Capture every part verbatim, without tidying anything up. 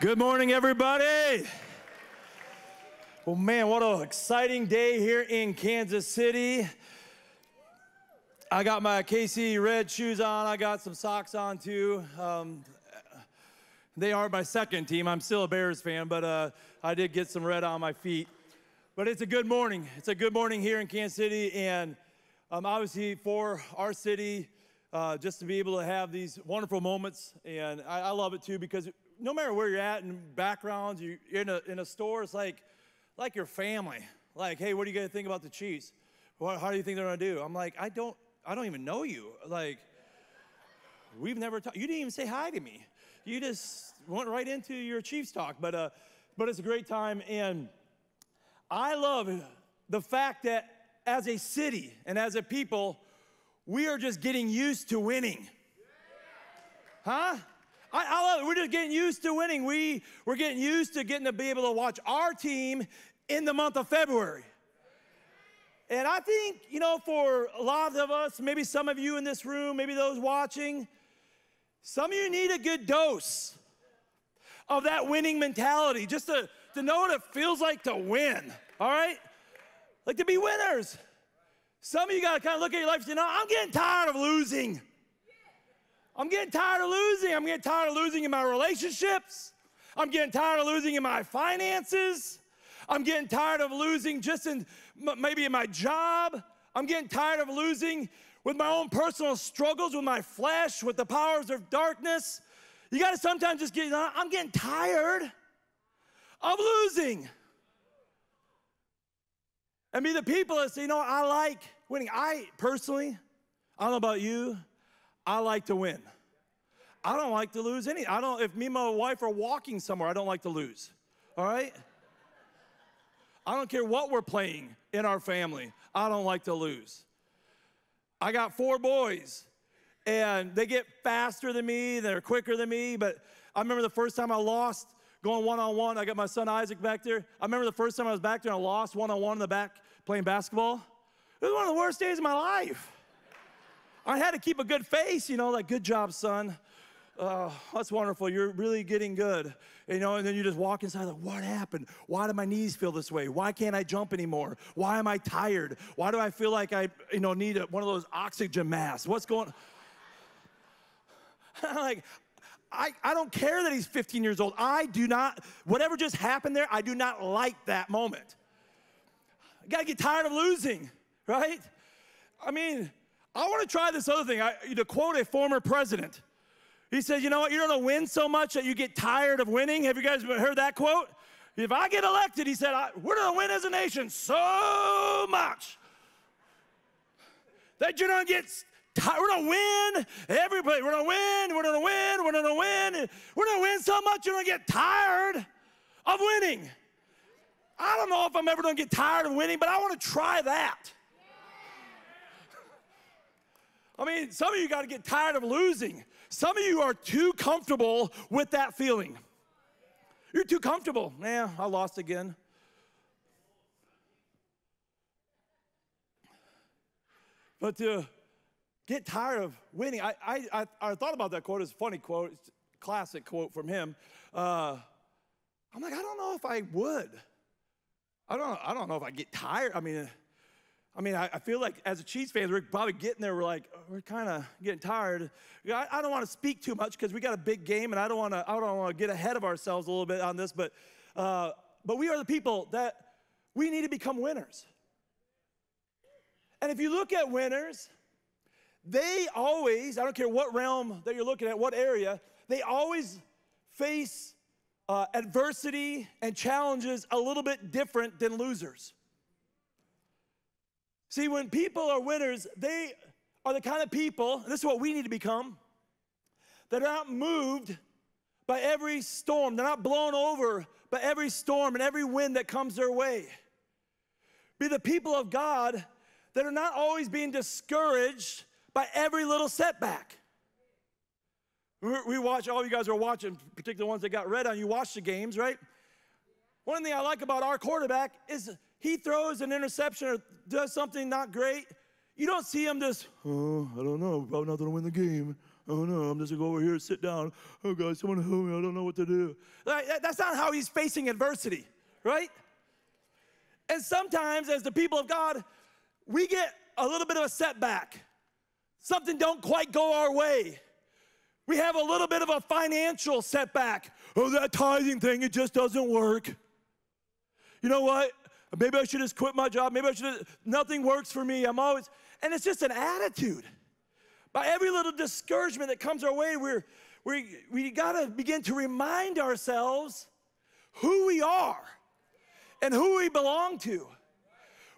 Good morning, everybody. Well, man, what an exciting day here in Kansas City. I got my K C red shoes on. I got some socks on, too. Um, they are my second team. I'm still a Bears fan, but uh, I did get some red on my feet. But it's a good morning. It's a good morning here in Kansas City. And um, obviously for our city, uh, just to be able to have these wonderful moments. And I, I love it, too, because it, no matter where you're at and backgrounds, you're in a, in a store, it's like, like your family. Like, hey, what do you guys think about the Chiefs? What, how do you think they're going to do? I'm like, I don't, I don't even know you. Like, we've never talked. You didn't even say hi to me. You just went right into your Chiefs talk. But, uh, but it's a great time. And I love the fact that as a city and as a people, we are just getting used to winning. Huh? I, I love it. We're just getting used to winning. We, we're getting used to getting to be able to watch our team in the month of February. And I think, you know, for a lot of us, maybe some of you in this room, maybe those watching, some of you need a good dose of that winning mentality, just to, to know what it feels like to win, all right? Like to be winners. Some of you got to kind of look at your life and say, no, I'm getting tired of losing. I'm getting tired of losing. I'm getting tired of losing in my relationships. I'm getting tired of losing in my finances. I'm getting tired of losing just in maybe in my job. I'm getting tired of losing with my own personal struggles, with my flesh, with the powers of darkness. You got to sometimes just get, I'm getting tired of losing. And be the people that say, you know, I like winning. I personally, I don't know about you, I like to win. I don't like to lose any. I don't, if me and my wife are walking somewhere, I don't like to lose, all right? I don't care what we're playing in our family. I don't like to lose. I got four boys, and they get faster than me. They're quicker than me, but I remember the first time I lost going one-on-one. I got my son Isaac back there. I remember the first time I was back there and I lost one-on-one in the back playing basketball. It was one of the worst days of my life. I had to keep a good face, you know, like, good job, son. Uh, that's wonderful. You're really getting good. You know, and then you just walk inside like, what happened? Why do my knees feel this way? Why can't I jump anymore? Why am I tired? Why do I feel like I, you know, need a, one of those oxygen masks? What's going on? Like, I, I don't care that he's fifteen years old. I do not, whatever just happened there, I do not like that moment. I got to get tired of losing, right? I mean, I want to try this other thing. I, to quote a former president, he said, you know what, you're going to win so much that you get tired of winning. Have you guys heard that quote? If I get elected, he said, I, we're going to win as a nation so much that you're going to get tired. We're going to win every play. We're going to win. We're going to win. We're going to win. We're going to win so much you're going to get tired of winning. I don't know if I'm ever going to get tired of winning, but I want to try that. I mean, some of you got to get tired of losing. Some of you are too comfortable with that feeling. You're too comfortable. Nah, I lost again. But to get tired of winning, I, I, I, I thought about that quote. It's a funny quote. It's a classic quote from him. Uh, I'm like, I don't know if I would. I don't, I don't know if I get tired. I mean... I mean, I, I feel like as a Chiefs fan, we're probably getting there. We're like, oh, we're kind of getting tired. I, I don't want to speak too much because we got a big game, and I don't want to. I don't want to get ahead of ourselves a little bit on this. But, uh, but we are the people that we need to become winners. And if you look at winners, they always—I don't care what realm that you're looking at, what area—they always face uh, adversity and challenges a little bit different than losers. See, when people are winners, they are the kind of people, and this is what we need to become, that are not moved by every storm. They're not blown over by every storm and every wind that comes their way. Be the people of God that are not always being discouraged by every little setback. We watch, all you guys are watching, particularly ones that got red on, you watch the games, right? One thing I like about our quarterback is he throws an interception or does something not great. You don't see him just, oh, I don't know, probably not going to win the game. oh no, I'm just going to go over here and sit down. Oh God, someone help me, I don't know what to do. Like, that's not how he's facing adversity, right? And sometimes as the people of God, we get a little bit of a setback. Something don't quite go our way. We have a little bit of a financial setback. Oh, that tithing thing, it just doesn't work. You know what? Maybe I should just quit my job. Maybe I should just, nothing works for me. I'm always, and it's just an attitude. By every little discouragement that comes our way, we're, we, we gotta begin to remind ourselves who we are and who we belong to.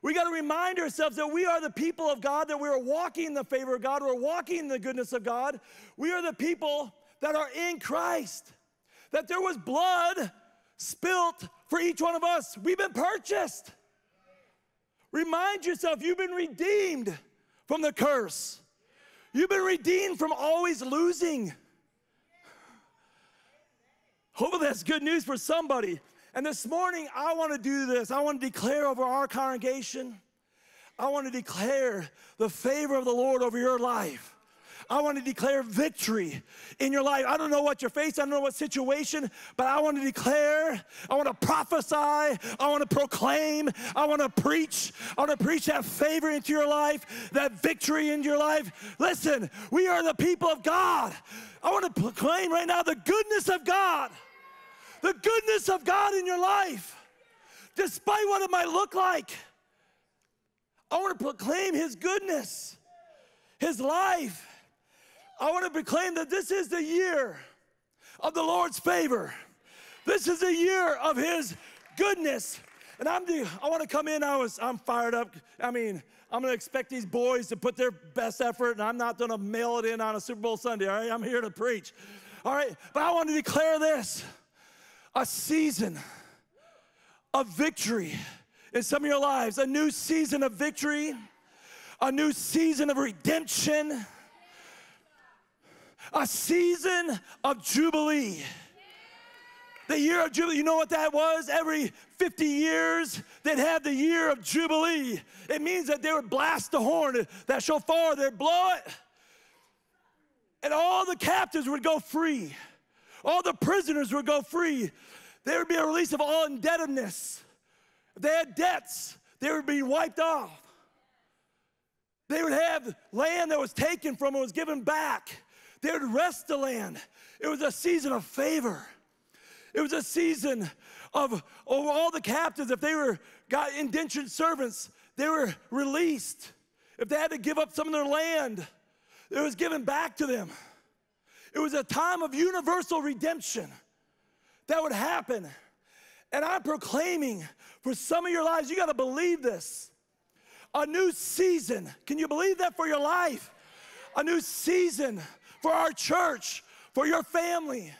We gotta remind ourselves that we are the people of God, that we are walking in the favor of God, we're walking in the goodness of God. We are the people that are in Christ, that there was blood spilt for each one of us. We've been purchased. Remind yourself, you've been redeemed from the curse. You've been redeemed from always losing. Hopefully that's good news for somebody. And this morning, I want to do this. I want to declare over our congregation. I want to declare the favor of the Lord over your life. I want to declare victory in your life. I don't know what you're facing. I don't know what situation, but I want to declare. I want to prophesy. I want to proclaim. I want to preach. I want to preach that favor into your life, that victory into your life. Listen, we are the people of God. I want to proclaim right now the goodness of God. The goodness of God in your life, despite what it might look like. I want to proclaim His goodness, His life. I want to proclaim that this is the year of the Lord's favor. This is the year of His goodness. And I'm the, I want to come in, I was, I'm fired up. I mean, I'm going to expect these boys to put their best effort, and I'm not going to mail it in on a Super Bowl Sunday, all right? I'm here to preach, all right? But I want to declare this. A season of victory in some of your lives, a new season of victory, a new season of redemption, a season of jubilee. The year of Jubilee, you know what that was? Every fifty years, they'd have the year of Jubilee. It means that they would blast the horn, that shofar, they'd blow it, and all the captives would go free. All the prisoners would go free. There would be a release of all indebtedness. If they had debts, they would be wiped off. They would have land that was taken from them, was given back. They would rest the land. It was a season of favor. It was a season of over all the captives. If they were got indentured servants, they were released. If they had to give up some of their land, it was given back to them. It was a time of universal redemption that would happen. And I'm proclaiming for some of your lives, you got to believe this. A new season. Can you believe that for your life? A new season for our church, for your family.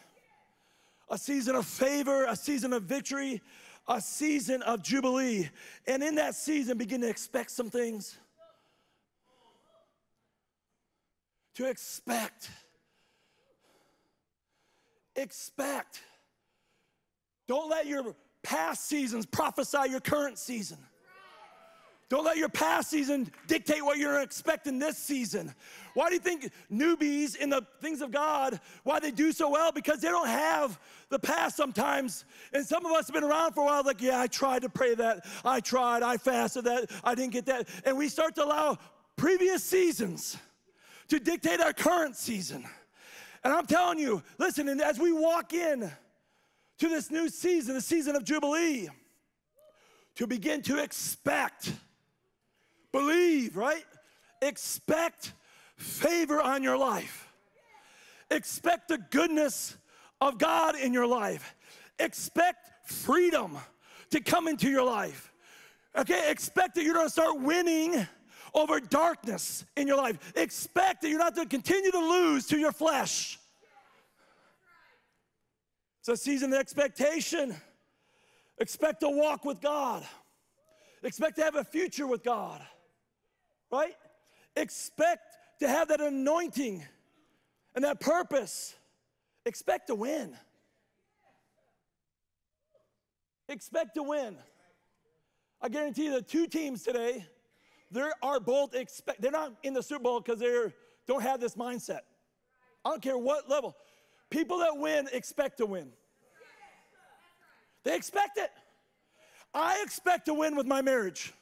A season of favor, a season of victory, a season of jubilee. And in that season, begin to expect some things. To expect. Expect. Don't let your past seasons prophesy your current season. Don't let your past season dictate what you're expecting this season. Why do you think newbies in the things of God, why they do so well? Because they don't have the past sometimes. And some of us have been around for a while like, yeah, I tried to pray that. I tried. I fasted that. I didn't get that. And we start to allow previous seasons to dictate our current season. And I'm telling you, listen, and as we walk in to this new season, the season of Jubilee, to begin to expect, believe, right? Expect favor on your life. Expect the goodness of God in your life. Expect freedom to come into your life. Okay, expect that you're gonna start winning over darkness in your life. Expect that you're not going to continue to lose to your flesh. It's a season of expectation. Expect to walk with God. Expect to have a future with God, right? Expect to have that anointing and that purpose. Expect to win. Expect to win. I guarantee you the two teams today, They are both expect, they're not in the Super Bowl because they don't have this mindset. I don't care what level. People that win expect to win. They expect it. I expect to win with my marriage.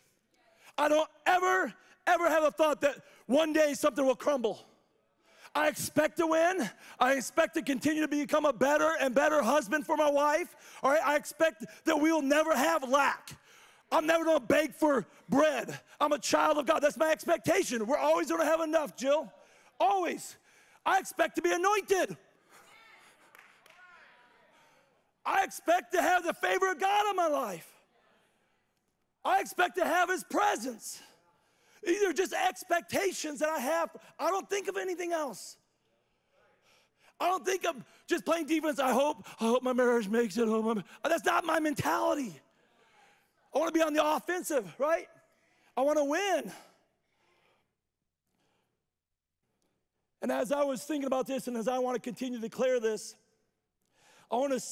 I don't ever, ever have a thought that one day something will crumble. I expect to win. I expect to continue to become a better and better husband for my wife. All right, I expect that we will never have lack. I'm never gonna beg for bread. I'm a child of God. That's my expectation. We're always gonna have enough, Jill. Always. I expect to be anointed. I expect to have the favor of God on my life. I expect to have his presence. These are just expectations that I have. I don't think of anything else. I don't think of just playing defense. I hope, I hope my marriage makes it. Home. That's not my mentality. I want to be on the offensive, right? I want to win. And as I was thinking about this, and as I want to continue to declare this, I want to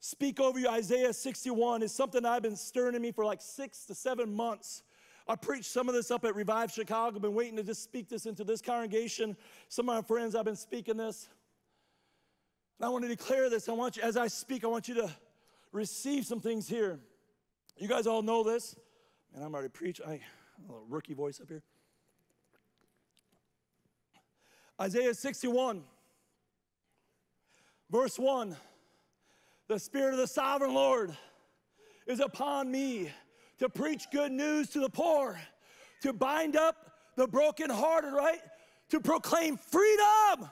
speak over you. Isaiah sixty-one is something I've been stirring in me for like six to seven months. I preached some of this up at Revive Chicago. I've been waiting to just speak this into this congregation. Some of my friends, I've been speaking this. And I want to declare this. I want you, as I speak, I want you to receive some things here. You guys all know this. Man, I'm already preaching. I a little rookie voice up here. Isaiah sixty-one, verse one. The Spirit of the Sovereign Lord is upon me, to preach good news to the poor, to bind up the brokenhearted, right? To proclaim freedom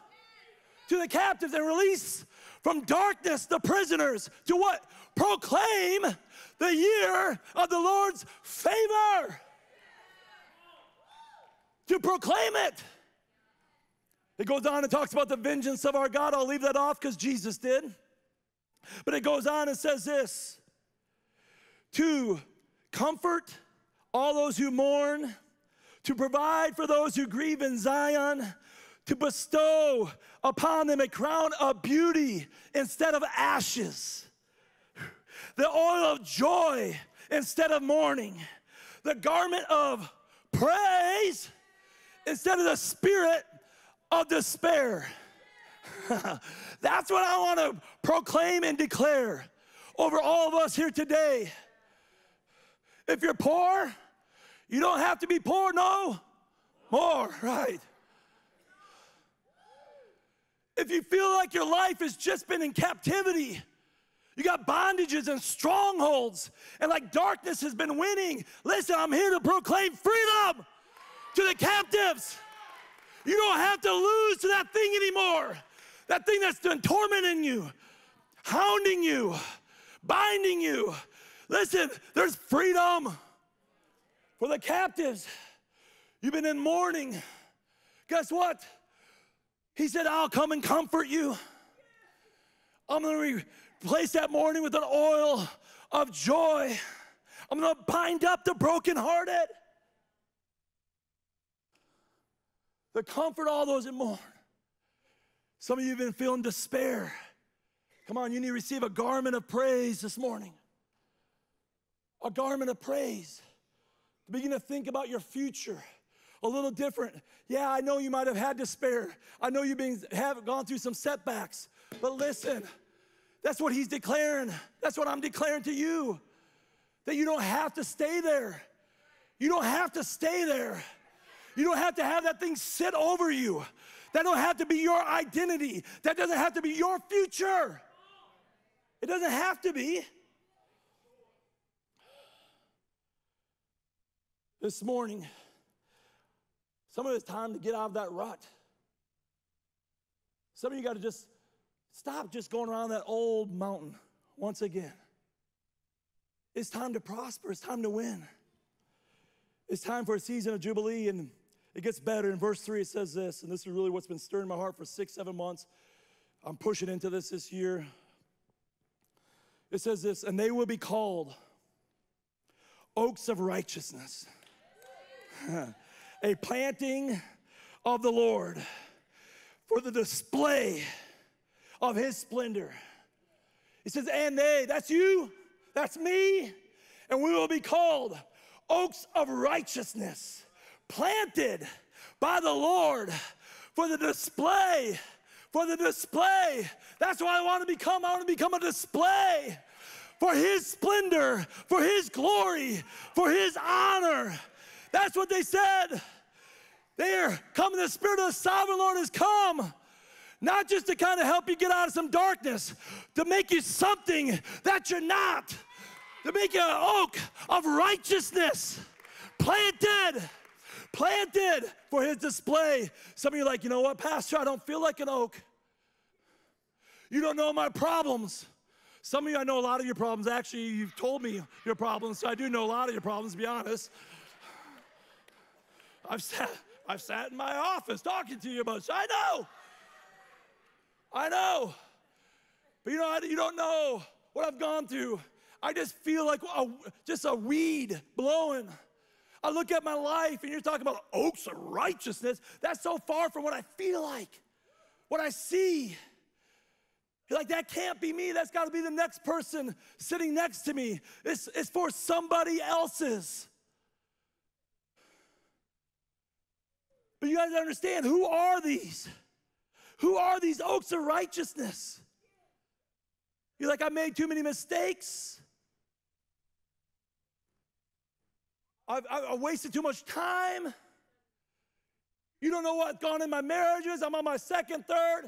to the captives and release from darkness the prisoners. To what? Proclaim the year of the Lord's favor. To proclaim it. It goes on and talks about the vengeance of our God. I'll leave that off because Jesus did. But it goes on and says this. To comfort all those who mourn, to provide for those who grieve in Zion, to bestow upon them a crown of beauty instead of ashes, the oil of joy instead of mourning, the garment of praise instead of the spirit of despair. That's what I want to proclaim and declare over all of us here today. If you're poor, you don't have to be poor no more, right? If you feel like your life has just been in captivity, you got bondages and strongholds, and like darkness has been winning, listen, I'm here to proclaim freedom to the captives. You don't have to lose to that thing anymore, that thing that's been tormenting you, hounding you, binding you. Listen, there's freedom for the captives. You've been in mourning. Guess what? He said, I'll come and comfort you. I'm going to replace that mourning with an oil of joy. I'm going to bind up the brokenhearted. To comfort all those in mourn. Some of you have been feeling despair. Come on, you need to receive a garment of praise this morning. A garment of praise. Begin to think about your future a little different. Yeah, I know you might have had despair. I know you've been, have gone through some setbacks. But listen, that's what he's declaring. That's what I'm declaring to you. That you don't have to stay there. You don't have to stay there. You don't have to have that thing sit over you. That don't have to be your identity. That doesn't have to be your future. It doesn't have to be. This morning, some of it's time to get out of that rut. Some of you got to just stop just going around that old mountain once again. It's time to prosper. It's time to win. It's time for a season of jubilee, and it gets better. In verse three, it says this, and this is really what's been stirring my heart for six, seven months. I'm pushing into this this year. It says this, and they will be called oaks of righteousness. A planting of the Lord for the display of his splendor. He says, and they, that's you, that's me, and we will be called oaks of righteousness, planted by the Lord for the display, for the display. That's what I want to become. I want to become a display for his splendor, for his glory, for his honor. That's what they said. They are coming. The Spirit of the Sovereign Lord has come, not just to kind of help you get out of some darkness, to make you something that you're not, to make you an oak of righteousness, planted, planted for his display. Some of you are like, you know what, Pastor, I don't feel like an oak. You don't know my problems. Some of you, I know a lot of your problems. Actually, you've told me your problems, so I do know a lot of your problems, to be honest. I've sat, I've sat in my office talking to you about it. I know. I know. But you know, I, you don't know what I've gone through. I just feel like a, just a weed blowing. I look at my life, and you're talking about oaks of righteousness. That's so far from what I feel like, what I see. You're like, that can't be me. That's got to be the next person sitting next to me. It's, it's for somebody else's. But you guys understand, who are these? Who are these oaks of righteousness? You're like, I made too many mistakes. I've, I've wasted too much time. You don't know what's gone in my marriages. I'm on my second, third.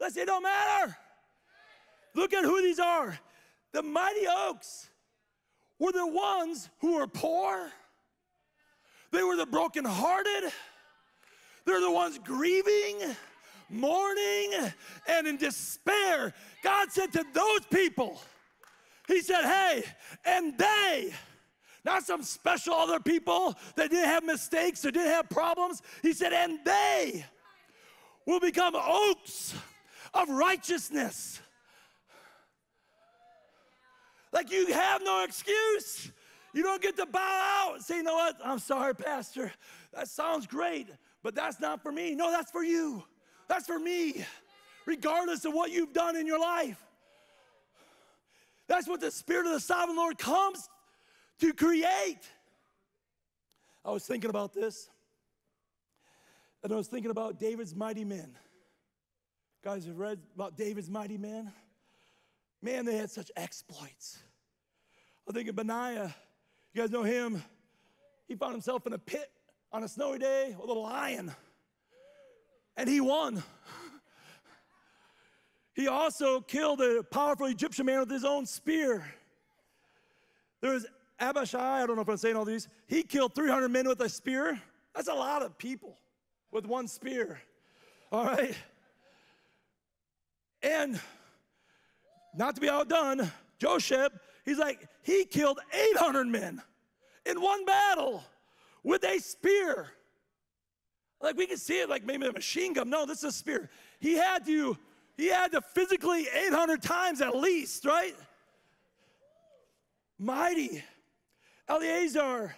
Listen, it don't matter. Look at who these are. The mighty oaks were the ones who were poor. They were the brokenhearted. They're the ones grieving, mourning, and in despair. God said to those people, he said, hey, and they, not some special other people that didn't have mistakes or didn't have problems. He said, and they will become oaks of righteousness. Like, you have no excuse. You don't get to bow out and say, you know what, I'm sorry, Pastor. That sounds great, but that's not for me. No, that's for you. That's for me, regardless of what you've done in your life. That's what the Spirit of the Sovereign Lord comes to create. I was thinking about this, and I was thinking about David's mighty men. You guys have read about David's mighty men? Man, they had such exploits. I think of Benaiah. You guys know him? He found himself in a pit on a snowy day with a lion. And he won. He also killed a powerful Egyptian man with his own spear. There was Abishai, I don't know if I'm saying all these. He killed three hundred men with a spear. That's a lot of people with one spear, all right? And not to be outdone, Josheb, he's like, he killed eight hundred men in one battle with a spear. Like, we can see it like maybe a machine gun. No, this is a spear. He had to, he had to physically eight hundred times at least, right? Mighty. Eleazar,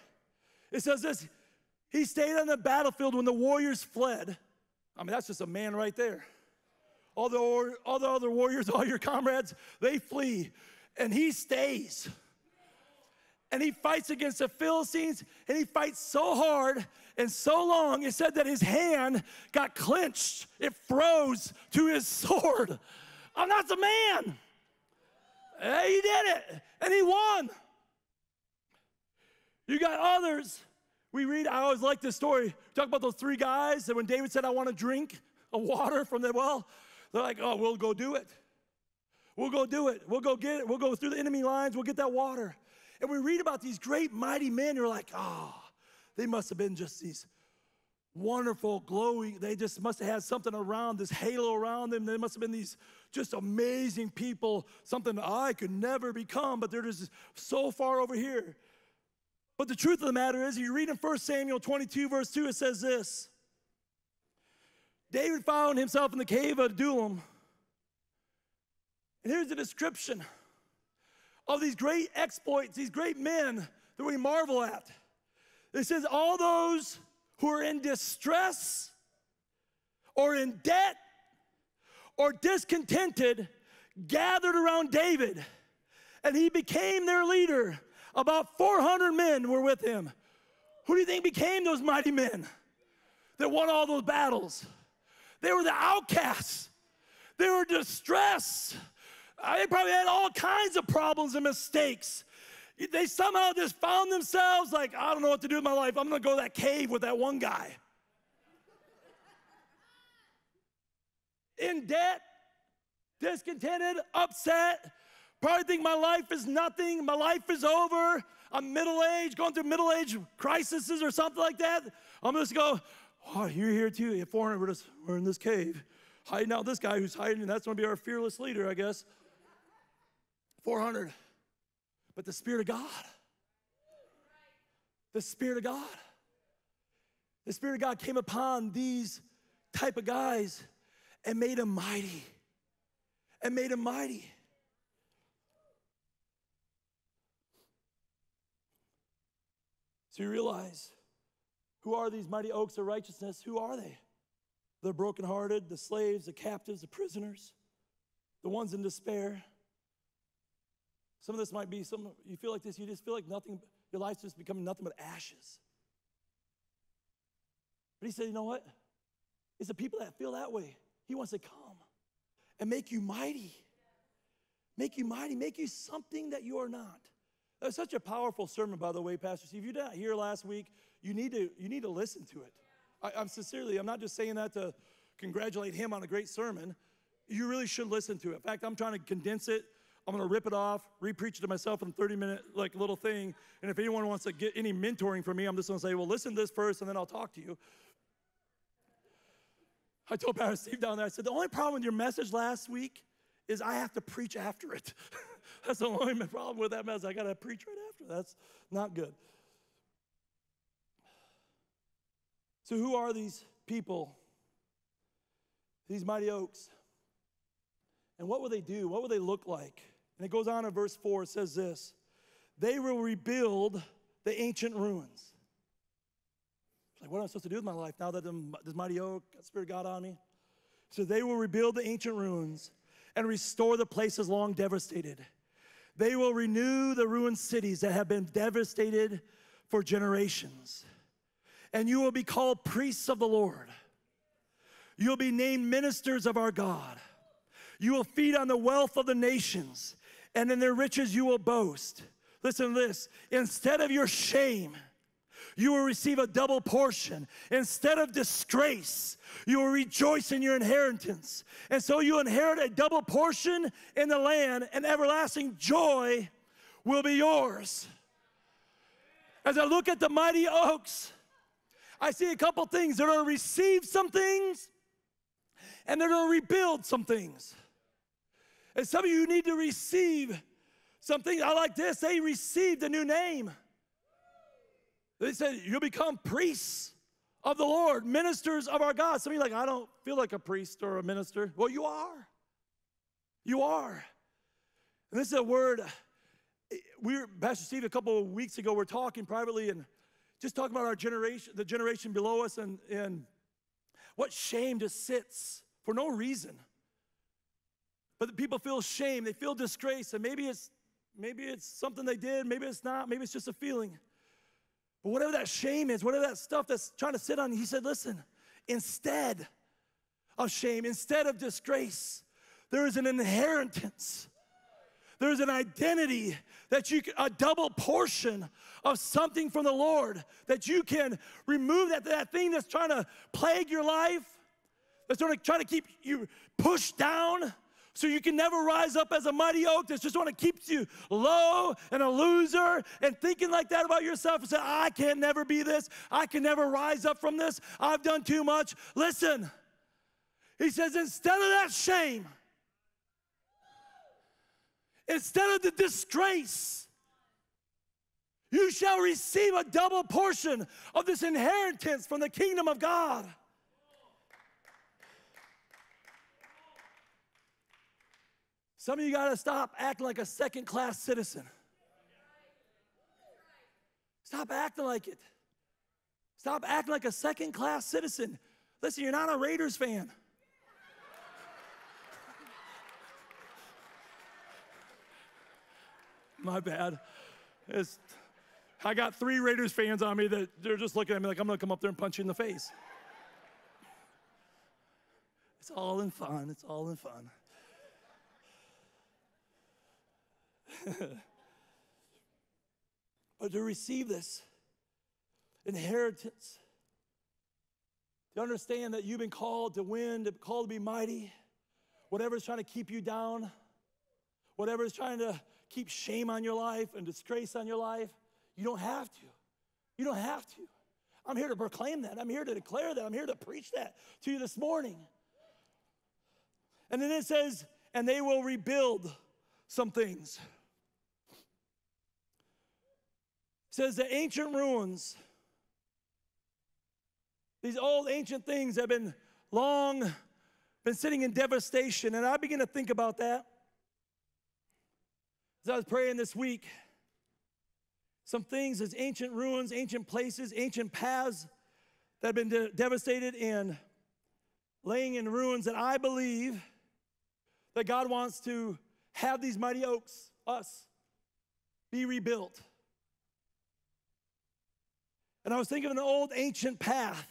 it says this, he stayed on the battlefield when the warriors fled. I mean, that's just a man right there. All the, all the other warriors, all your comrades, they flee. And he stays. And he fights against the Philistines, and he fights so hard and so long, it said that his hand got clenched. It froze to his sword. I'm not the man. Hey, he did it, and he won. You got others. We read, I always like this story. Talk about those three guys, and when David said, I want to drink a water from the well, they're like, oh, we'll go do it. We'll go do it. We'll go get it. We'll go through the enemy lines. We'll get that water. And we read about these great, mighty men who are like, oh, they must have been just these wonderful, glowing. They just must have had something around, this halo around them. They must have been these just amazing people, something I could never become, but they're just so far over here. But the truth of the matter is, you read in First Samuel twenty-two, verse two, it says this. David found himself in the cave of Adullam. And here's the description of these great exploits, these great men that we marvel at. It says, all those who are in distress or in debt or discontented gathered around David, and he became their leader. About four hundred men were with him. Who do you think became those mighty men that won all those battles? They were the outcasts. They were distressed. They probably had all kinds of problems and mistakes. They somehow just found themselves like, I don't know what to do with my life. I'm going to go to that cave with that one guy. In debt, discontented, upset, probably think my life is nothing, my life is over, I'm middle-aged, going through middle-age crises or something like that. I'm just go, oh, you're here too, you're foreign, we're, just, we're in this cave, hiding out this guy who's hiding, and that's going to be our fearless leader, I guess. four hundred. But the Spirit of God, the Spirit of God, the Spirit of God came upon these type of guys and made them mighty, and made them mighty. So you realize, who are these mighty oaks of righteousness? Who are they? The brokenhearted, the slaves, the captives, the prisoners, the ones in despair. Some of this might be, some you feel like this, you just feel like nothing, your life's just becoming nothing but ashes. But he said, you know what? It's the people that feel that way. He wants to come and make you mighty. Make you mighty, make you something that you are not. That was such a powerful sermon, by the way, Pastor Steve. If you did not hear last week, you need to, you need to listen to it. I, I'm sincerely, I'm not just saying that to congratulate him on a great sermon. You really should listen to it. In fact, I'm trying to condense it. I'm going to rip it off, re-preach it to myself in thirty minute like little thing. And if anyone wants to get any mentoring from me, I'm just going to say, well, listen to this first, and then I'll talk to you. I told Pastor Steve down there, I said, the only problem with your message last week is I have to preach after it. That's the only problem with that mess. I got to preach right after. That's not good. So who are these people, these mighty oaks? And what will they do? What will they look like? And it goes on in verse four. It says this. They will rebuild the ancient ruins. It's like, what am I supposed to do with my life now that this mighty oak, Spirit of God on me? So they will rebuild the ancient ruins and restore the places long devastated. They will renew the ruined cities that have been devastated for generations. And you will be called priests of the Lord. You'll be named ministers of our God. You will feed on the wealth of the nations, and in their riches you will boast. Listen to this. Instead of your shame, you will receive a double portion. Instead of disgrace, you will rejoice in your inheritance. And so you inherit a double portion in the land, and everlasting joy will be yours. As I look at the mighty oaks, I see a couple things. They're going to receive some things, and they're going to rebuild some things. And some of you need to receive something. I like this. They received a new name. They said, you'll become priests of the Lord, ministers of our God. Some of you are like, I don't feel like a priest or a minister. Well, you are. You are. And this is a word. We were, Pastor Steve, a couple of weeks ago, we we're talking privately and just talking about our generation, the generation below us, and, and what shame just sits for no reason. But the people feel shame. They feel disgrace. And maybe it's, maybe it's something they did. Maybe it's not. Maybe it's just a feeling. But whatever that shame is, whatever that stuff that's trying to sit on you, he said, listen, instead of shame, instead of disgrace, there is an inheritance. There is an identity that you can, a double portion of something from the Lord, that you can remove that, that thing that's trying to plague your life, that's trying to, trying to keep you pushed down, so you can never rise up as a mighty oak that's just want to keep you low and a loser and thinking like that about yourself and say, I can never be this. I can never rise up from this. I've done too much. Listen, he says, instead of that shame, instead of the disgrace, you shall receive a double portion of this inheritance from the kingdom of God. Some of you got to stop acting like a second-class citizen. Stop acting like it. Stop acting like a second-class citizen. Listen, you're not a Raiders fan. My bad. It's, I got three Raiders fans on me that they're just looking at me like, I'm going to come up there and punch you in the face. It's all in fun. It's all in fun. But to receive this inheritance, to understand that you've been called to win, to called to be mighty, whatever's trying to keep you down, whatever's trying to keep shame on your life and disgrace on your life, you don't have to. You don't have to. I'm here to proclaim that. I'm here to declare that. I'm here to preach that to you this morning. And then it says, and they will rebuild some things. It says the ancient ruins, these old ancient things have been long, been sitting in devastation. And I begin to think about that. As I was praying this week, some things as ancient ruins, ancient places, ancient paths that have been de- devastated and laying in ruins, that I believe that God wants to have these mighty oaks, us, be rebuilt. And I was thinking of an old ancient path,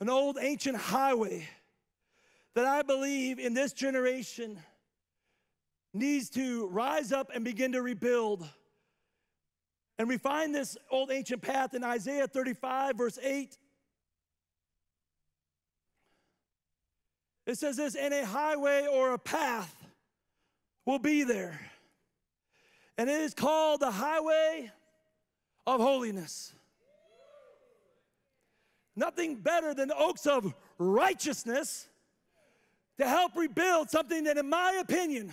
an old ancient highway that I believe in this generation needs to rise up and begin to rebuild. And we find this old ancient path in Isaiah thirty-five, verse eight. It says this, and a highway or a path will be there. And it is called the highway of holiness. Nothing better than the oaks of righteousness to help rebuild something that, in my opinion,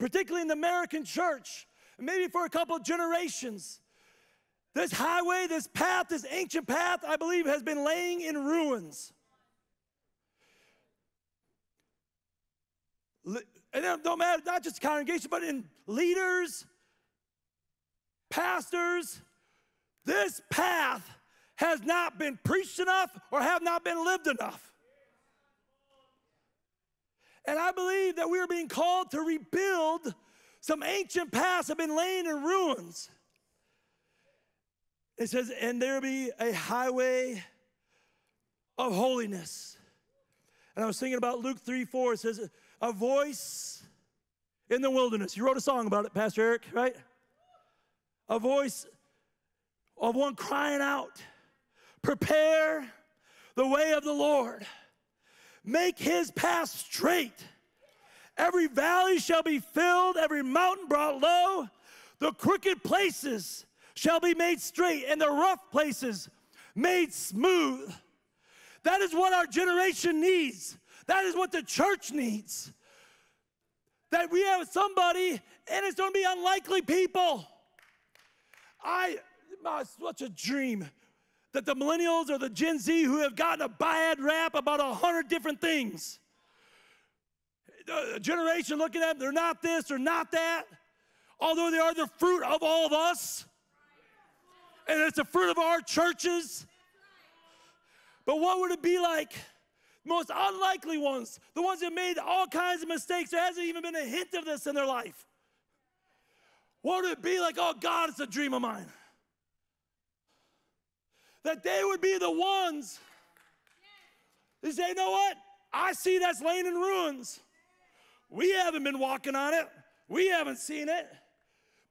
particularly in the American church, maybe for a couple of generations, this highway, this path, this ancient path, I believe, has been laying in ruins. And no matter, not just the congregation, but in leaders, pastors, this path has not been preached enough or have not been lived enough. And I believe that we are being called to rebuild some ancient paths that have been laying in ruins. It says, and there be a highway of holiness. And I was thinking about Luke three four. It says, a voice in the wilderness. You wrote a song about it, Pastor Eric, right? A voice of one crying out, prepare the way of the Lord. Make his path straight. Every valley shall be filled, every mountain brought low. The crooked places shall be made straight, and the rough places made smooth. That is what our generation needs. That is what the church needs. That we have somebody, and it's going to be unlikely people. I, it's such a dream that the millennials or the Gen Z who have gotten a bad rap about a hundred different things. A generation looking at them, they're not this, they're not that. Although they are the fruit of all of us. And it's the fruit of our churches. But what would it be like? Most unlikely ones, the ones that made all kinds of mistakes. There hasn't even been a hint of this in their life. What would it be like? Oh, God, it's a dream of mine. That they would be the ones that say, you know what? I see that's laying in ruins. We haven't been walking on it. We haven't seen it.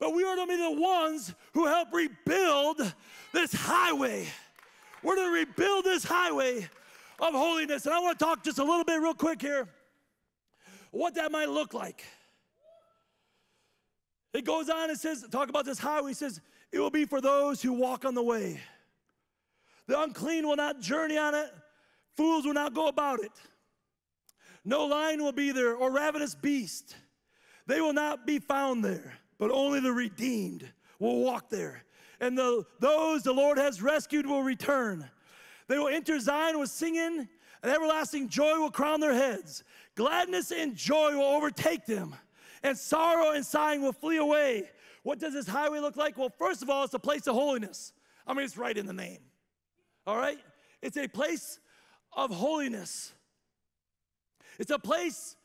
But we are going to be the ones who help rebuild this highway. We're going to rebuild this highway of holiness. And I want to talk just a little bit real quick here, what that might look like. It goes on and says, talk about this highway. It says, it will be for those who walk on the way. The unclean will not journey on it. Fools will not go about it. No lion will be there or ravenous beast. They will not be found there, but only the redeemed will walk there. And the, those the Lord has rescued will return. They will enter Zion with singing, and everlasting joy will crown their heads. Gladness and joy will overtake them, and sorrow and sighing will flee away. What does this highway look like? Well, first of all, it's a place of holiness. I mean, it's right in the name. All right? It's a place of holiness. It's a place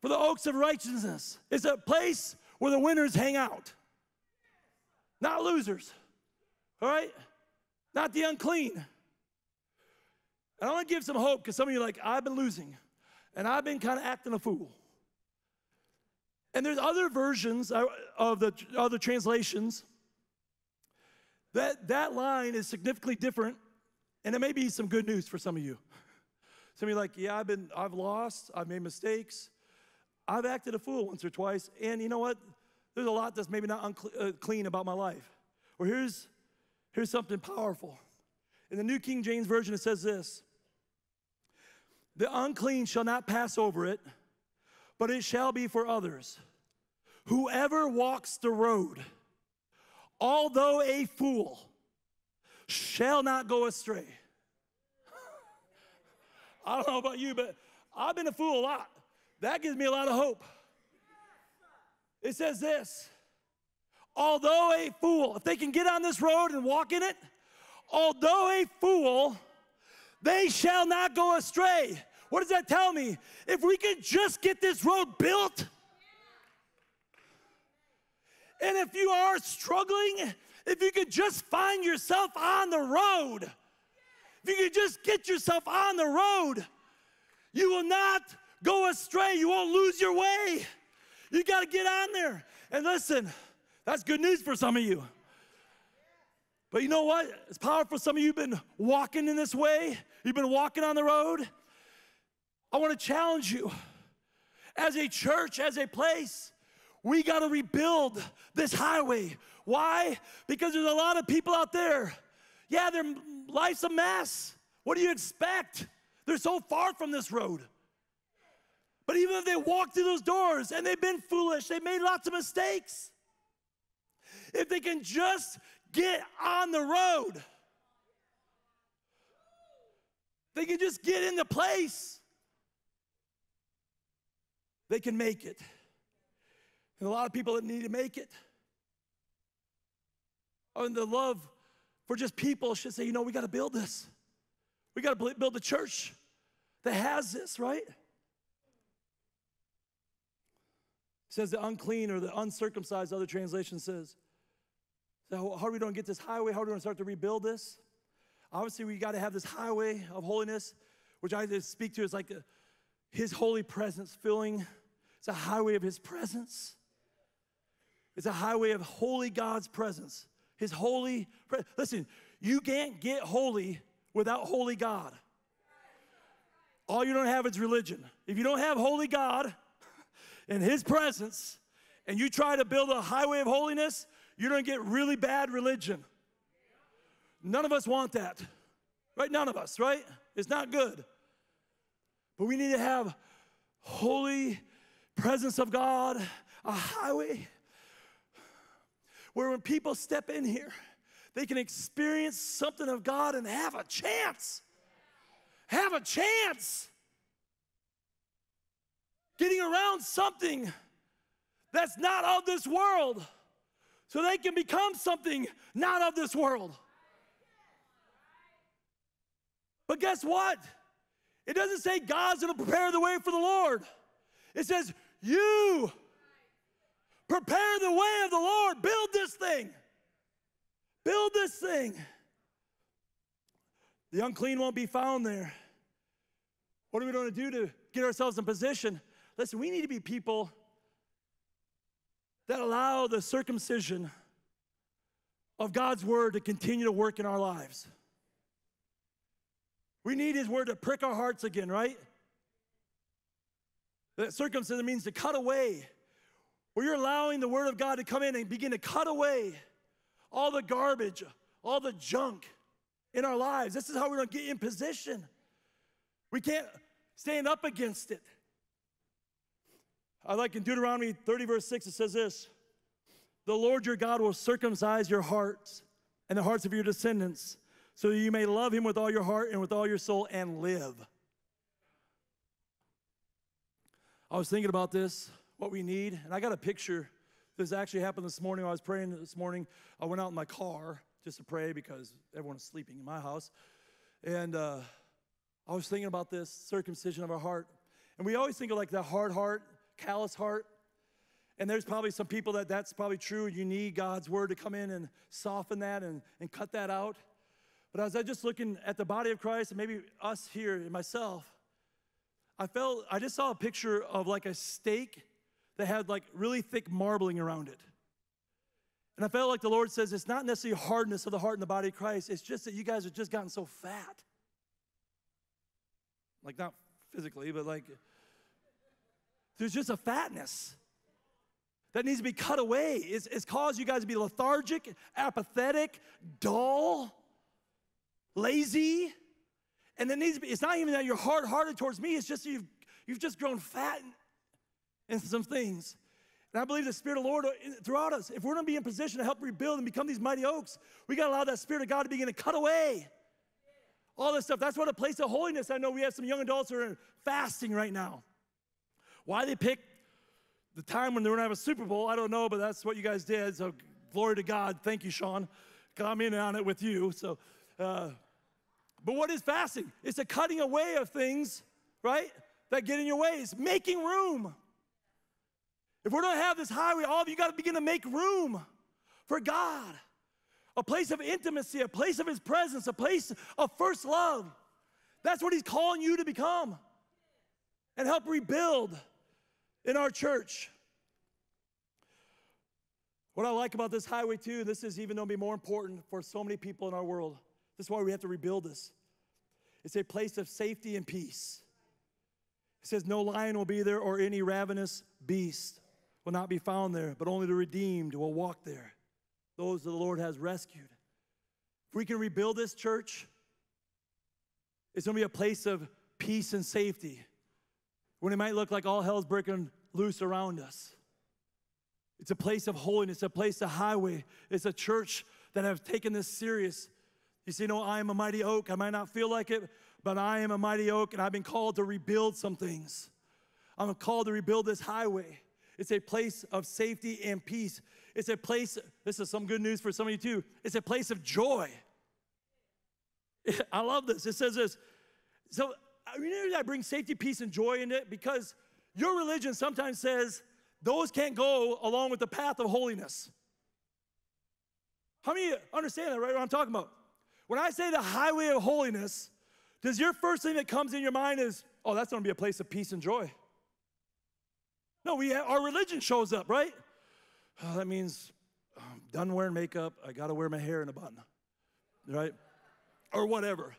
for the oaks of righteousness. It's a place where the winners hang out. Not losers, all right? Not the unclean. And I want to give some hope because some of you are like, I've been losing. and I've been kind of acting a fool. And there's other versions of the other translations that that line is significantly different, and it may be some good news for some of you. Some of you are like, yeah, I've been, I've lost, I've made mistakes, I've acted a fool once or twice, and you know what? There's a lot that's maybe not unclean about my life. Or here's, here's something powerful. In the New King James Version, it says this: the unclean shall not pass over it, but it shall be for others. Whoever walks the road, although a fool, shall not go astray. I don't know about you, but I've been a fool a lot. That gives me a lot of hope. It says this: although a fool, if they can get on this road and walk in it, although a fool, they shall not go astray. What does that tell me? If we could just get this road built, and if you are struggling, if you could just find yourself on the road, if you could just get yourself on the road, you will not go astray. You won't lose your way. You got to get on there. And listen, that's good news for some of you. But you know what? It's powerful. Some of you have been walking in this way. You've been walking on the road. I want to challenge you. As a church, as a place, we got to rebuild this highway. Why? Because there's a lot of people out there. Yeah, their life's a mess. What do you expect? They're so far from this road. But even if they walk through those doors and they've been foolish, they made lots of mistakes, if they can just get on the road, they can just get into place, they can make it. And a lot of people that need to make it, and the love for just people should say, you know, we got to build this. We got to build a church that has this, right? It says the unclean or the uncircumcised, other translation says. So how are we going to get this highway? How are we going to start to rebuild this? Obviously, we got to have this highway of holiness, which I just speak to as like a, his holy presence filling. It's a highway of his presence. It's a highway of holy God's presence. His holy, pre listen, you can't get holy without holy God. All you don't have is religion. If you don't have holy God and his presence, and you try to build a highway of holiness, you're going to get really bad religion. None of us want that, right? None of us, right? It's not good. But we need to have holy presence of God, a highway where when people step in here, they can experience something of God and have a chance. Have a chance. Getting around something that's not of this world, so they can become something not of this world. But guess what? It doesn't say God's going to prepare the way for the Lord. It says you prepare the way of the Lord. Build this thing. Build this thing. The unclean won't be found there. What are we going to do to get ourselves in position? Listen, we need to be people that allow the circumcision of God's word to continue to work in our lives. We need his word to prick our hearts again, right? That circumcision means to cut away, where you're allowing the word of God to come in and begin to cut away all the garbage, all the junk in our lives. This is how we're going to get in position. We can't stand up against it. I like in Deuteronomy thirty, verse six, it says this: the Lord your God will circumcise your hearts and the hearts of your descendants, so that you may love him with all your heart and with all your soul and live. I was thinking about this, what we need, and I got a picture. This actually happened this morning. When I was praying this morning, I went out in my car just to pray because everyone was sleeping in my house. And uh, I was thinking about this circumcision of our heart. And we always think of like the hard heart, callous heart, and there's probably some people that that's probably true. You need God's word to come in and soften that and, and cut that out. But as I was just looking at the body of Christ and maybe us here and myself, I felt, I just saw a picture of like a steak that had like really thick marbling around it. And I felt like the Lord says, it's not necessarily hardness of the heart in the body of Christ. It's just that you guys have just gotten so fat. Like not physically, but like there's just a fatness that needs to be cut away. It's, it's caused you guys to be lethargic, apathetic, dull, lazy. And it needs to be, it's not even that you're hard-hearted towards me. It's just you've, you've just grown fat in some things. And I believe the Spirit of the Lord throughout us, if we're going to be in position to help rebuild and become these mighty oaks, we got to allow that Spirit of God to begin to cut away all this stuff. That's what a place of holiness. I know we have some young adults who are fasting right now. Why they picked the time when they were going to have a Super Bowl, I don't know, but that's what you guys did. So glory to God. Thank you, Sean. I'm in on it with you. So, uh, but what is fasting? It's a cutting away of things, right, that get in your way. It's making room. If we're going to have this highway, all of you got to begin to make room for God. A place of intimacy, a place of His presence, a place of first love. That's what He's calling you to become and help rebuild in our church. What I like about this highway too, this is even going to be more important for so many people in our world. This is why we have to rebuild this. It's a place of safety and peace. It says, no lion will be there or any ravenous beast will not be found there, but only the redeemed will walk there, those that the Lord has rescued. If we can rebuild this church, it's going to be a place of peace and safety when it might look like all hell's breaking loose around us. It's a place of holiness, a place of highway. It's a church that have taken this serious. You see, no, I am a mighty oak. I might not feel like it, but I am a mighty oak, and I've been called to rebuild some things. I'm called to rebuild this highway. It's a place of safety and peace. It's a place, this is some good news for some of you too, it's a place of joy. I love this. It says this. So, you know, I bring safety, peace, and joy in it because your religion sometimes says those can't go along with the path of holiness. How many understand that, right? What I'm talking about. When I say the highway of holiness, does your first thing that comes in your mind is, oh, that's going to be a place of peace and joy? No, we have, our religion shows up, right? Oh, that means I'm done wearing makeup. I got to wear my hair in a bun, right? Or whatever.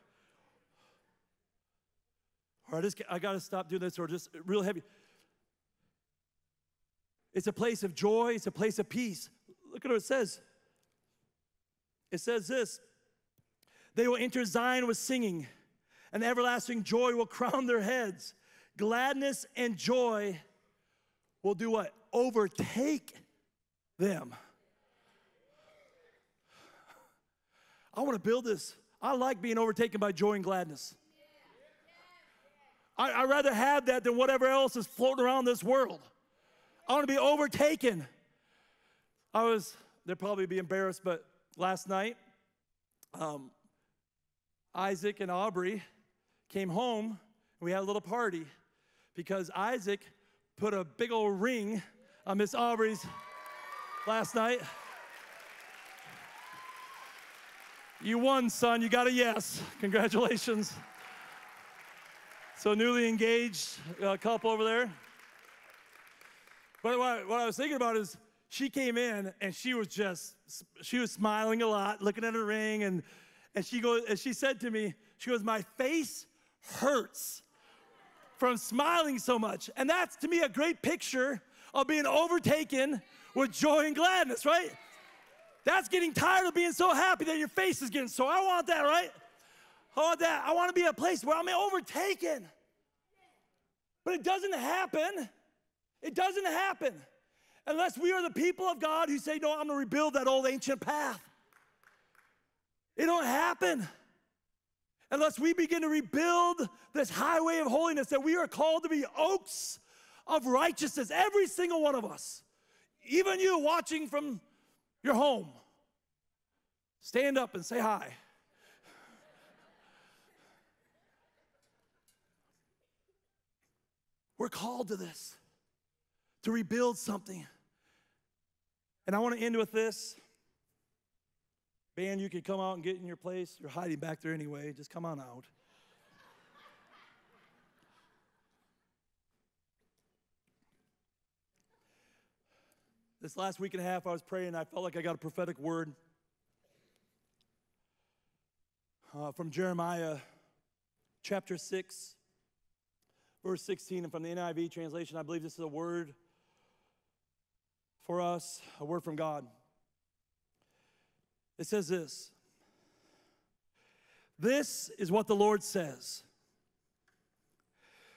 Or I just I got to stop doing this, or just real heavy. It's a place of joy. It's a place of peace. Look at what it says. It says this. They will enter Zion with singing, and everlasting joy will crown their heads. Gladness and joy will do what? Overtake them. I want to build this. I like being overtaken by joy and gladness. I, I'd rather have that than whatever else is floating around this world. I want to be overtaken. I was, they'll probably be embarrassed, but last night, um, Isaac and Aubrey came home, and we had a little party because Isaac put a big old ring on Miss Aubrey's last night. You won, son. You got a yes. Congratulations. So newly engaged uh, couple over there. But what I, what I was thinking about is she came in, and she was just, she was smiling a lot, looking at her ring, and, and she goes, and she said to me, she goes, my face hurts from smiling so much. And that's, to me, a great picture of being overtaken with joy and gladness, right? That's getting tired of being so happy that your face is getting sore. I want that, right? I want that. I want to be a place where I'm overtaken. But it doesn't happen. It doesn't happen unless we are the people of God who say, no, I'm going to rebuild that old ancient path. It don't happen unless we begin to rebuild this highway of holiness, that we are called to be oaks of righteousness, every single one of us, even you watching from your home. Stand up and say hi. We're called to this, to rebuild something. And I want to end with this. Band, you can come out and get in your place. You're hiding back there anyway. Just come on out. This last week and a half, I was praying. I felt like I got a prophetic word uh, from Jeremiah chapter six, verse sixteen. And from the N I V translation, I believe this is a word for us, a word from God. It says this. This is what the Lord says.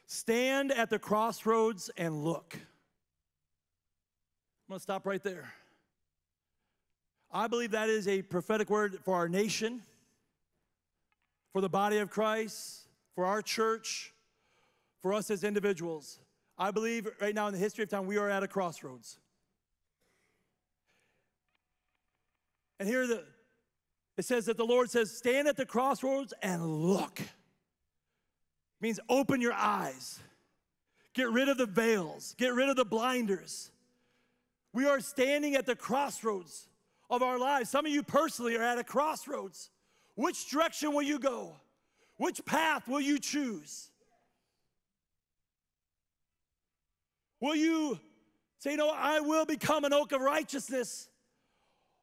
Stand at the crossroads and look. I'm going to stop right there. I believe that is a prophetic word for our nation, for the body of Christ, for our church, for us as individuals. I believe right now in the history of time, we are at a crossroads. And here the, it says that the Lord says, stand at the crossroads and look. It means open your eyes. Get rid of the veils. Get rid of the blinders. We are standing at the crossroads of our lives. Some of you personally are at a crossroads. Which direction will you go? Which path will you choose? Will you say, no, I will become an oak of righteousness,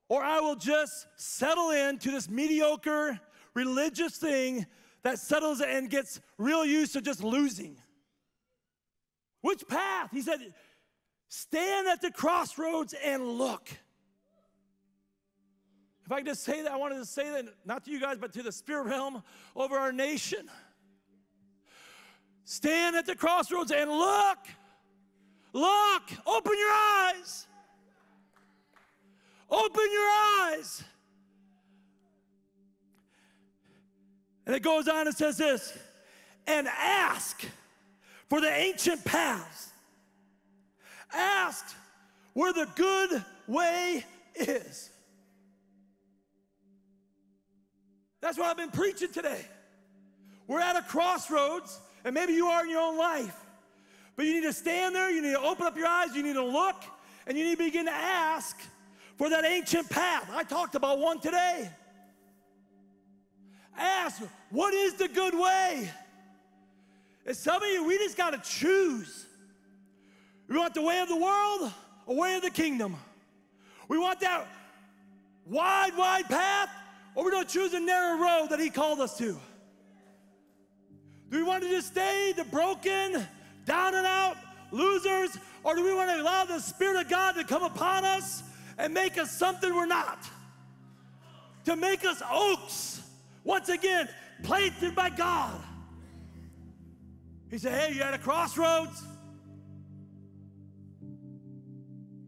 or I will just settle into this mediocre religious thing that settles and gets real used to just losing? Which path? He said, stand at the crossroads and look. If I could just say that, I wanted to say that, not to you guys, but to the spirit realm over our nation. Stand at the crossroads and look. Look. Open your eyes. Open your eyes. And it goes on and says this, and ask for the ancient paths. Asked where the good way is. That's what I've been preaching today. We're at a crossroads, and maybe you are in your own life, but you need to stand there, you need to open up your eyes, you need to look, and you need to begin to ask for that ancient path. I talked about one today. Ask, what is the good way? And some of you, we just got to choose. We want the way of the world, or way of the kingdom. We want that wide, wide path, or we're going to choose a narrow road that he called us to. Do we want to just stay the broken, down and out, losers, or do we want to allow the Spirit of God to come upon us and make us something we're not? To make us oaks, once again, planted by God. He said, hey, you're at a crossroads.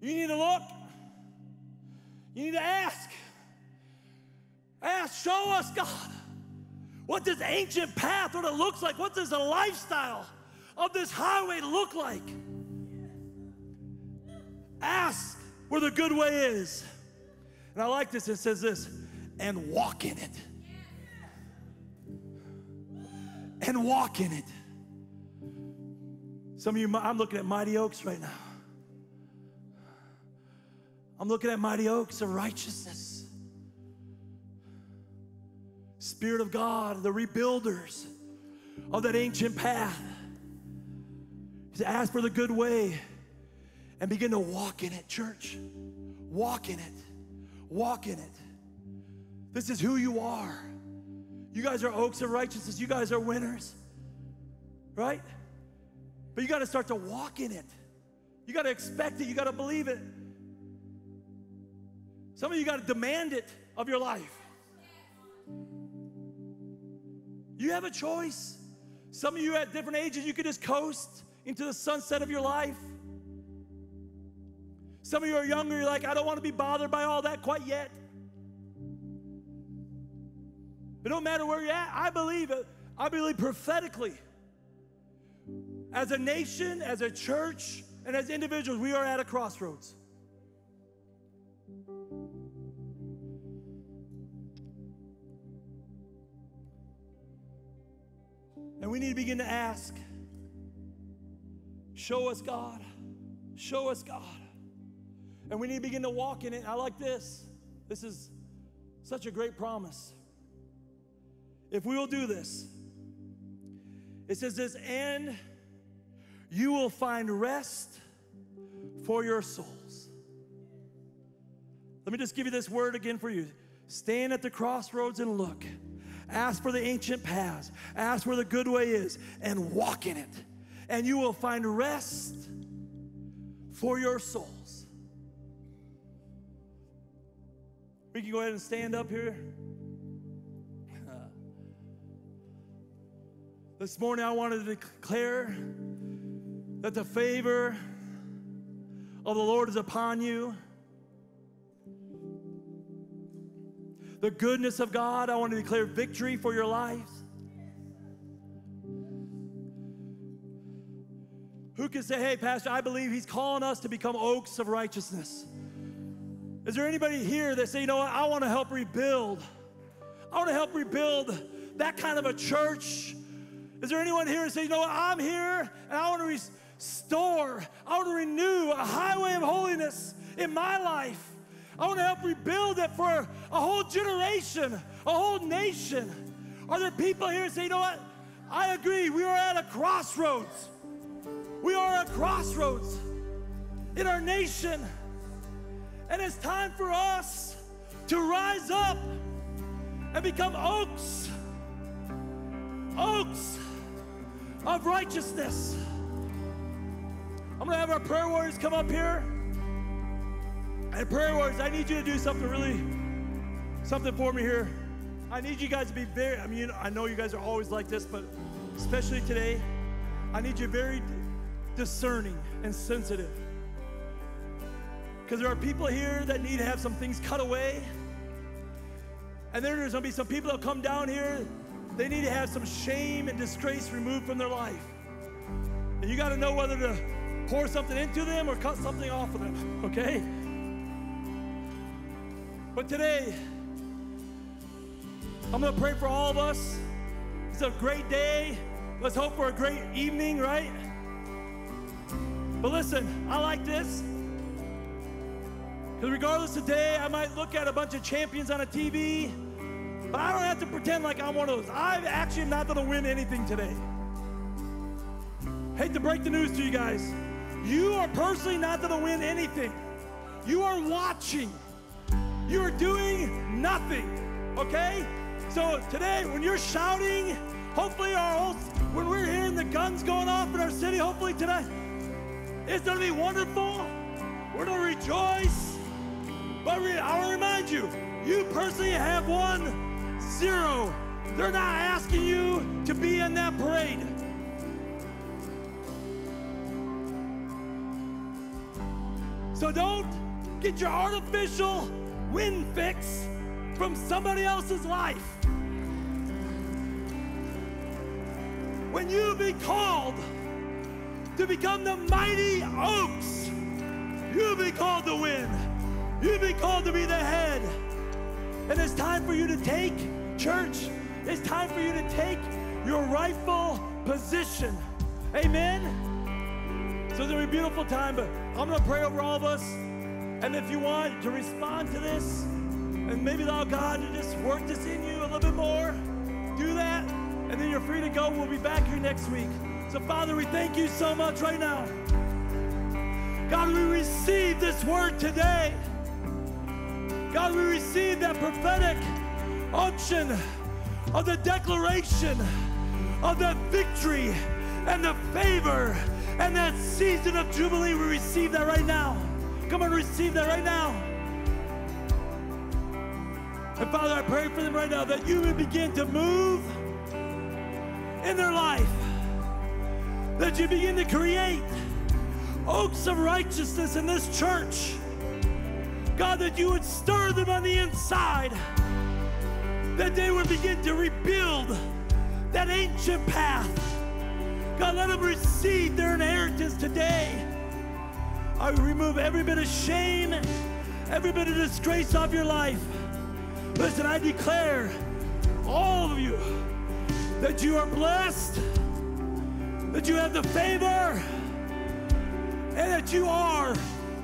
You need to look. You need to ask. Ask, show us, God, what this ancient path, what it looks like. What does the lifestyle of this highway look like? Ask where the good way is. And I like this. It says this, and walk in it. And walk in it. Some of you, I'm looking at mighty oaks right now. I'm looking at mighty oaks of righteousness. Spirit of God, the rebuilders of that ancient path. He said, ask for the good way and begin to walk in it, church. Walk in it. Walk in it. This is who you are. You guys are oaks of righteousness. You guys are winners, right? But you got to start to walk in it. You got to expect it. You got to believe it. Some of you got to demand it of your life. You have a choice. Some of you at different ages, you could just coast into the sunset of your life. Some of you are younger, you're like, I don't want to be bothered by all that quite yet. It don't matter where you're at. I believe it. I believe prophetically. As a nation, as a church, and as individuals, we are at a crossroads. And we need to begin to ask, show us, God. Show us, God. And we need to begin to walk in it. I like this. This is such a great promise. If we will do this, it says this, and you will find rest for your souls. Let me just give you this word again for you. Stand at the crossroads and look. Ask for the ancient paths. Ask where the good way is and walk in it. And you will find rest for your souls. We can go ahead and stand up here. This morning I wanted to declare that the favor of the Lord is upon you. The goodness of God, I want to declare victory for your lives. Who can say, hey, Pastor, I believe he's calling us to become oaks of righteousness. Is there anybody here that say, you know what, I want to help rebuild. I want to help rebuild that kind of a church. Is there anyone here that say, you know what, I'm here and I want to restore. I want to renew a highway of holiness in my life. I want to help rebuild it for a whole generation, a whole nation. Are there people here that say, you know what, I agree, we are at a crossroads. We are at a crossroads in our nation, and it's time for us to rise up and become oaks, oaks of righteousness. I'm gonna have our prayer warriors come up here. And prayer warriors, I need you to do something really, something for me here. I need you guys to be very, I mean, I know you guys are always like this, but especially today, I need you very discerning and sensitive, because there are people here that need to have some things cut away, and then there's gonna be some people that come down here, they need to have some shame and disgrace removed from their life, and you got to know whether to pour something into them or cut something off of them, okay? But today I'm gonna pray for all of us. It's a great day. Let's hope for a great evening, right? But listen, I like this, because regardless of day, I might look at a bunch of champions on a T V, but I don't have to pretend like I'm one of those. I'm actually not going to win anything today. Hate to break the news to you guys. You are personally not going to win anything. You are watching. You are doing nothing, okay? So today, when you're shouting, hopefully our whole, when we're hearing the guns going off in our city, hopefully tonight, it's going to be wonderful. We're going to rejoice. But re I want to remind you, you personally have won zero. They're not asking you to be in that parade. So don't get your artificial win fix from somebody else's life. When you've been called to become the mighty oaks, you've been called to win. You've been called to be the head. And it's time for you to take, church, it's time for you to take your rightful position. Amen? So it's gonna be a beautiful time, but I'm gonna pray over all of us. And if you want to respond to this, and maybe allow God to just work this in you a little bit more, do that, and then you're free to go. We'll be back here next week. So, Father, we thank you so much right now. God, we receive this word today. God, we receive that prophetic unction of the declaration of that victory and the favor and that season of Jubilee. We receive that right now. Come on, receive that right now. And, Father, I pray for them right now that you would begin to move in their life, that you begin to create oaks of righteousness in this church. God, that you would stir them on the inside, that they would begin to rebuild that ancient path. God, let them receive their inheritance today. I remove every bit of shame, every bit of disgrace off your life. Listen, I declare, all of you, that you are blessed, that you have the favor, and that you are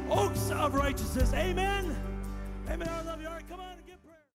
oaks of righteousness. Amen. Amen.